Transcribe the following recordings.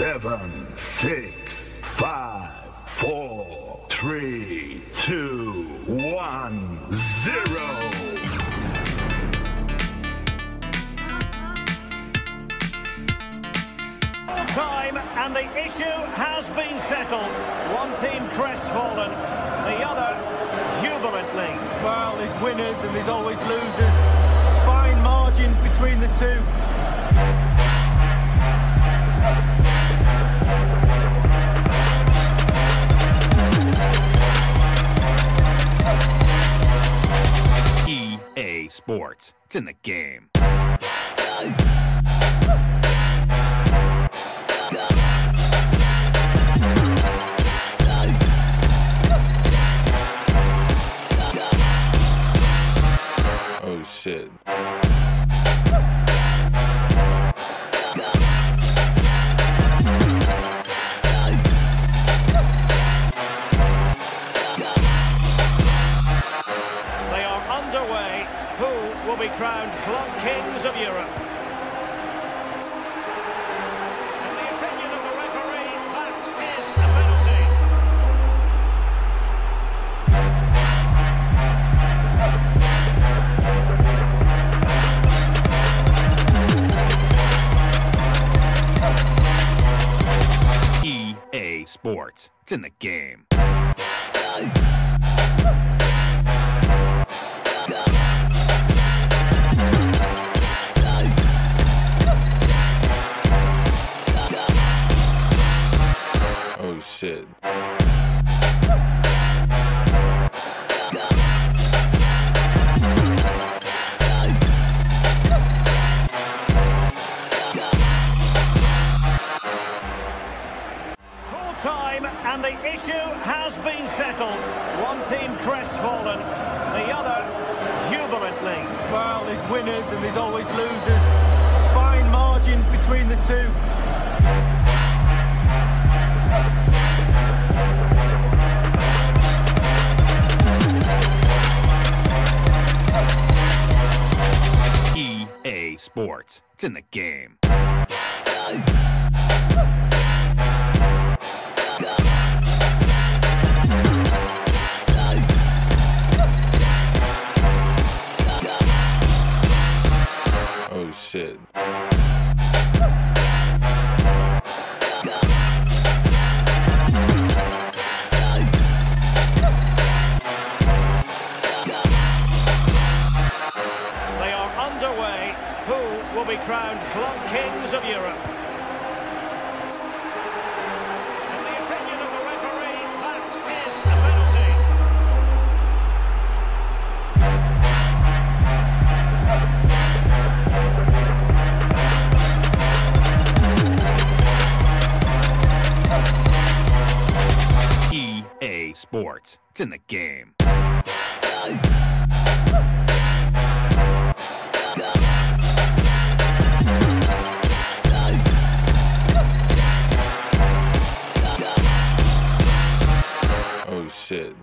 7, 6, 5, 4, 3, 2, 1, 0. Time and the issue has been settled. One team crestfallen, the other jubilantly. Well, there's winners and there's always losers. Fine margins between the two. EA Sports, it's in the game. Oh, shit. They are underway. Who will be crowned club kings of Europe? Sports, it's in the game. Oh, shit. And the issue has been settled. One team crestfallen, the other jubilantly. Well, there's winners and there's always losers. Fine margins between the two. EA Sports, it's in the game. Oh, shit. They are underway. Who will be crowned club kings of Europe? Sports, it's in the game. Oh, shit.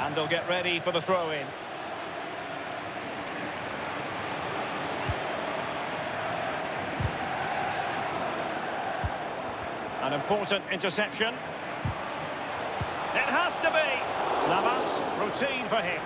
And they'll get ready for the throw-in. An important interception. It has to be. Navas, routine for him.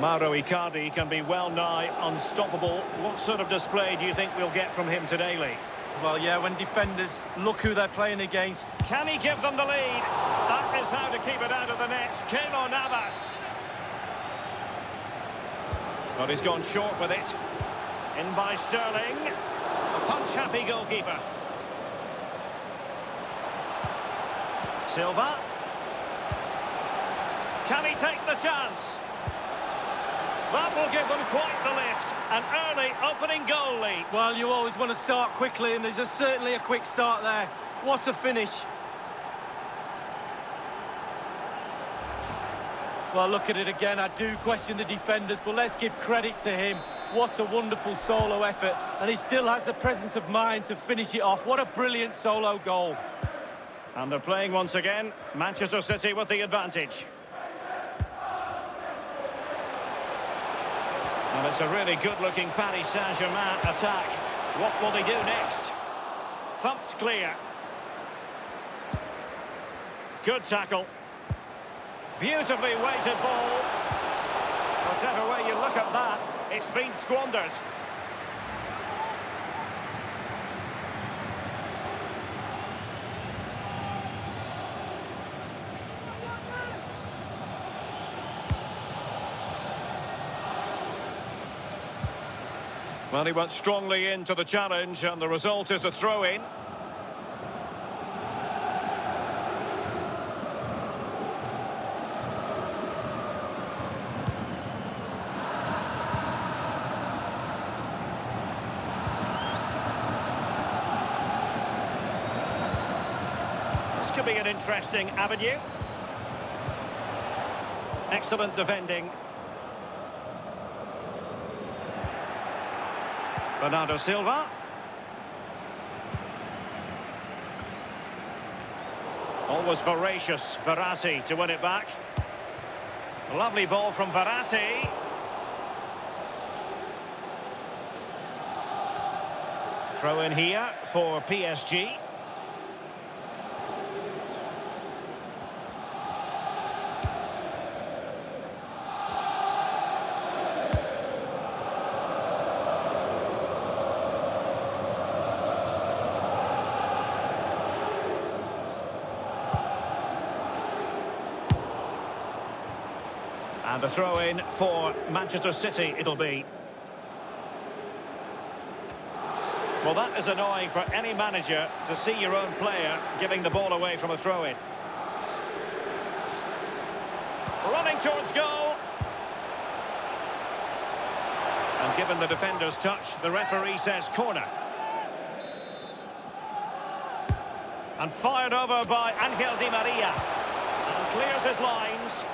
Mauro Icardi can be well-nigh unstoppable. What sort of display do you think we'll get from him today, Lee? Well, yeah, when defenders look who they're playing against. Can he give them the lead? That is how to keep it out of the net. Keylor Navas. But he's gone short with it. In by Sterling. A punch-happy goalkeeper. Silva. Can he take the chance? That will give them quite the lift. An early opening goal lead. Well, you always want to start quickly, and there's certainly a quick start there. What a finish. Well, look at it again. I do question the defenders, but let's give credit to him. What a wonderful solo effort. And he still has the presence of mind to finish it off. What a brilliant solo goal. And they're playing once again. Manchester City with the advantage. And it's a really good-looking Paris Saint-Germain attack. What will they do next? Thumped clear. Good tackle. Beautifully weighted ball. Whatever way you look at that, it's been squandered. Well, he went strongly into the challenge, and the result is a throw-in. This could be an interesting avenue. Excellent defending. Bernardo Silva. Always voracious, Verratti to win it back. A lovely ball from Verratti. Throw in here for PSG. And a throw-in for Manchester City, it'll be. Well, that is annoying for any manager to see your own player giving the ball away from a throw-in. Running towards goal. And given the defender's touch, the referee says corner. And fired over by Angel Di Maria. And clears his lines.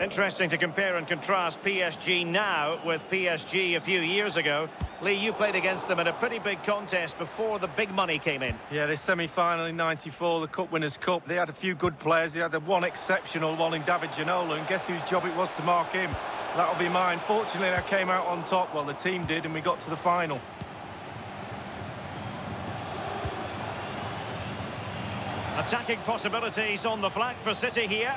Interesting to compare and contrast PSG now with PSG a few years ago. Lee, you played against them in a pretty big contest before the big money came in. Yeah, the semi-final in '94, the Cup Winners' Cup. They had a few good players. They had the one exceptional one in David Ginola, and guess whose job it was to mark him? That'll be mine. Fortunately, I came out on top. Well, the team did, and we got to the final. Attacking possibilities on the flank for City here.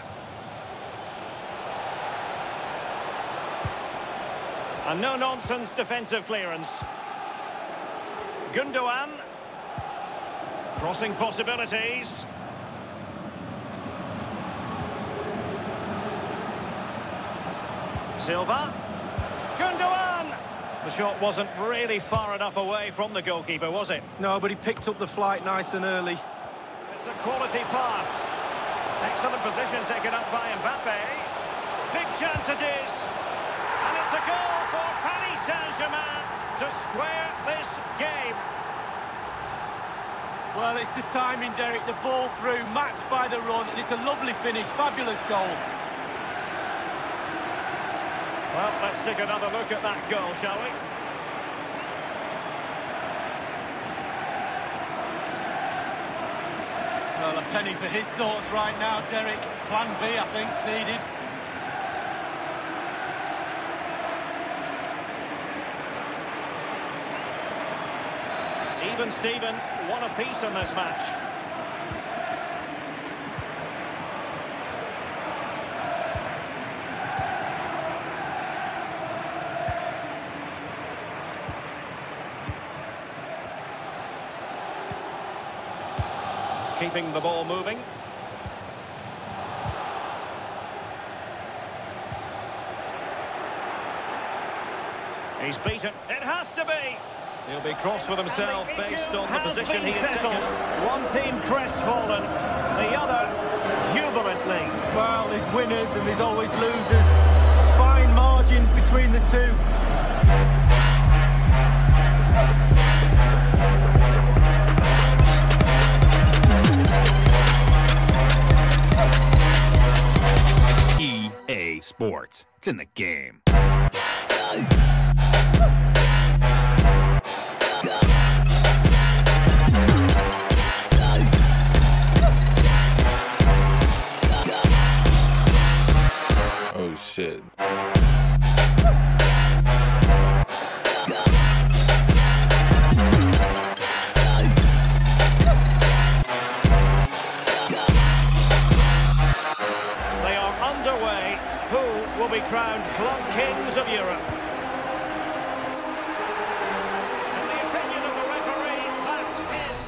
A no-nonsense defensive clearance. Gundogan. Crossing possibilities. Silva. Gundogan! The shot wasn't really far enough away from the goalkeeper, was it? No, but he picked up the flight nice and early. It's a quality pass. Excellent position taken up by Mbappe. Big chance it is. And it's a goal! Saint-Germain to square this game. Well, it's the timing, Derek. The ball through, matched by the run, and it's a lovely finish. Fabulous goal. Well, let's take another look at that goal, shall we? Well, a penny for his thoughts right now, Derek. Plan B, I think, is needed. Even Steven, one apiece in this match. Keeping the ball moving. He's beaten. It has to be. He'll be cross with himself based on the position he has taken. One team crestfallen. the other jubilantly. Well, there's winners and there's always losers. Fine margins between the two. EA Sports. It's in the game. Oh, shit. Crowned club kings of Europe. In the opinion of the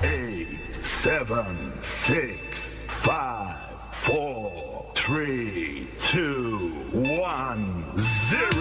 referee, that is 8, 7, 6, 5, 4, 3, 2, 1, 0.